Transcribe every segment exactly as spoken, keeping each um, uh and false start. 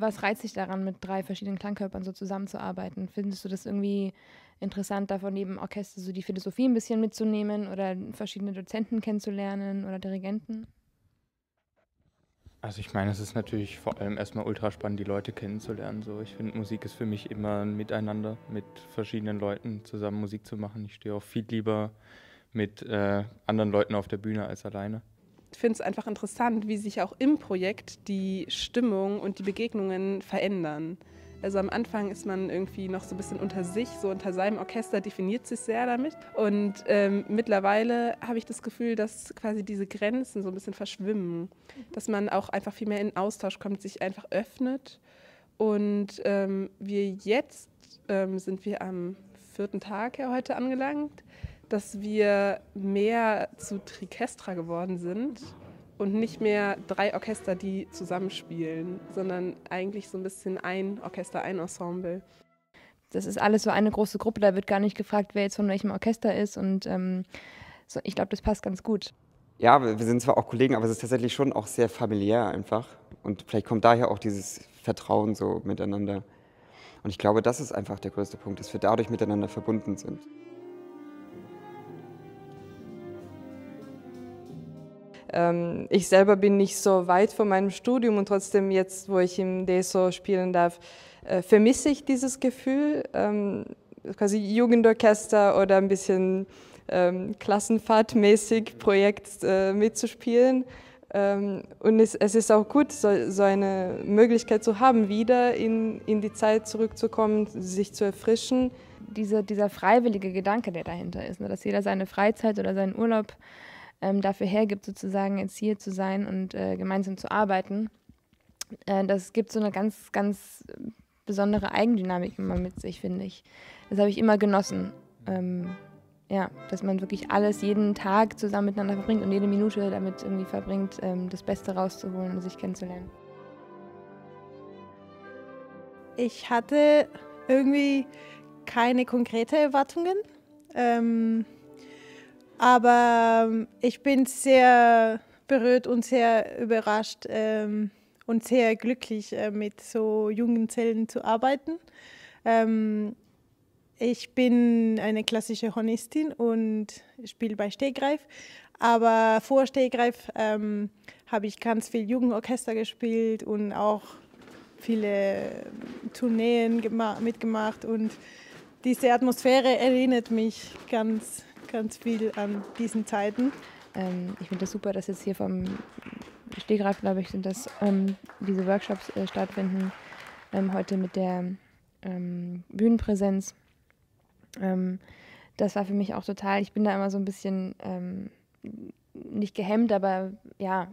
was reizt dich daran, mit drei verschiedenen Klangkörpern so zusammenzuarbeiten? Findest du das irgendwie interessant, da von jedem Orchester so die Philosophie ein bisschen mitzunehmen oder verschiedene Dozenten kennenzulernen oder Dirigenten? Also ich meine, es ist natürlich vor allem erstmal ultra spannend, die Leute kennenzulernen. So. Ich finde, Musik ist für mich immer ein Miteinander, mit verschiedenen Leuten zusammen Musik zu machen. Ich stehe auch viel lieber mit äh, anderen Leuten auf der Bühne als alleine. Ich finde es einfach interessant, wie sich auch im Projekt die Stimmung und die Begegnungen verändern. Also am Anfang ist man irgendwie noch so ein bisschen unter sich, so unter seinem Orchester, definiert sich sehr damit. Und ähm, mittlerweile habe ich das Gefühl, dass quasi diese Grenzen so ein bisschen verschwimmen. Dass man auch einfach viel mehr in Austausch kommt, sich einfach öffnet. Und ähm, wir jetzt ähm, sind wir am vierten Tag ja heute angelangt, dass wir mehr zu Trikestra geworden sind und nicht mehr drei Orchester, die zusammenspielen, sondern eigentlich so ein bisschen ein Orchester, ein Ensemble. Das ist alles so eine große Gruppe, da wird gar nicht gefragt, wer jetzt von welchem Orchester ist, und ähm, so, ich glaube, das passt ganz gut. Ja, wir sind zwar auch Kollegen, aber es ist tatsächlich schon auch sehr familiär einfach, und vielleicht kommt daher auch dieses Vertrauen so miteinander. Und ich glaube, das ist einfach der größte Punkt, dass wir dadurch miteinander verbunden sind. Ich selber bin nicht so weit von meinem Studium, und trotzdem jetzt, wo ich im D S O spielen darf, vermisse ich dieses Gefühl, quasi Jugendorchester oder ein bisschen klassenfahrtmäßig Projekt mitzuspielen. Und es ist auch gut, so eine Möglichkeit zu haben, wieder in die Zeit zurückzukommen, sich zu erfrischen. Dieser, dieser freiwillige Gedanke, der dahinter ist, dass jeder seine Freizeit oder seinen Urlaub dafür hergibt, sozusagen jetzt hier zu sein und äh, gemeinsam zu arbeiten. Äh, das gibt so eine ganz, ganz besondere Eigendynamik immer mit sich, finde ich. Das habe ich immer genossen. Ähm, ja, dass man wirklich alles jeden Tag zusammen miteinander verbringt und jede Minute damit irgendwie verbringt, ähm, das Beste rauszuholen und sich kennenzulernen. Ich hatte irgendwie keine konkreten Erwartungen. Ähm Aber ich bin sehr berührt und sehr überrascht ähm, und sehr glücklich, äh, mit so jungen Zellen zu arbeiten. Ähm, ich bin eine klassische Hornistin und spiele bei Stegreif. Aber vor Stegreif ähm, habe ich ganz viel Jugendorchester gespielt und auch viele Tourneen mitgemacht. Und diese Atmosphäre erinnert mich ganz ganz viel an diesen Zeiten. Ähm, ich finde das super, dass jetzt hier vom Stegreif, glaube ich, sind das, ähm, diese Workshops äh, stattfinden. Ähm, heute mit der ähm, Bühnenpräsenz. Ähm, das war für mich auch total, ich bin da immer so ein bisschen, ähm, nicht gehemmt, aber ja,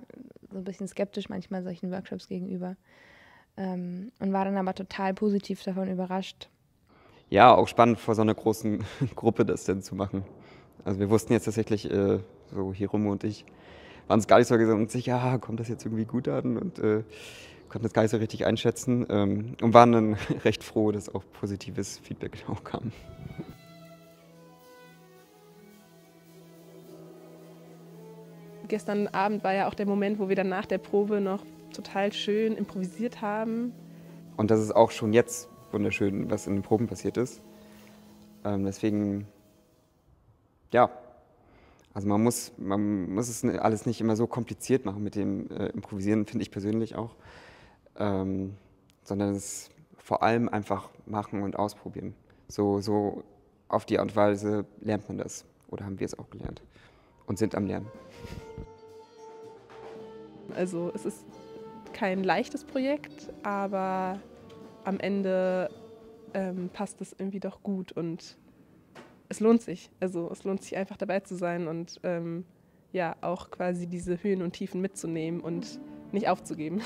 so ein bisschen skeptisch manchmal solchen Workshops gegenüber. Ähm, und war dann aber total positiv davon überrascht. Ja, auch spannend, vor so einer großen Gruppe das denn zu machen. Also wir wussten jetzt tatsächlich, äh, so Hiromo und ich, waren uns gar nicht so sicher, ja, kommt das jetzt irgendwie gut an, und äh, konnten das gar nicht so richtig einschätzen, ähm, und waren dann recht froh, dass auch positives Feedback auch kam. Gestern Abend war ja auch der Moment, wo wir dann nach der Probe noch total schön improvisiert haben. Und das ist auch schon jetzt wunderschön, was in den Proben passiert ist. Ähm, deswegen... Ja, also man muss, man muss es alles nicht immer so kompliziert machen mit dem äh, Improvisieren, finde ich persönlich auch, ähm, sondern es vor allem einfach machen und ausprobieren. So, so auf die Art und Weise lernt man das, oder haben wir es auch gelernt und sind am Lernen. Also es ist kein leichtes Projekt, aber am Ende ähm, passt es irgendwie doch gut, und es lohnt sich, also es lohnt sich einfach dabei zu sein und ähm, ja, auch quasi diese Höhen und Tiefen mitzunehmen und nicht aufzugeben.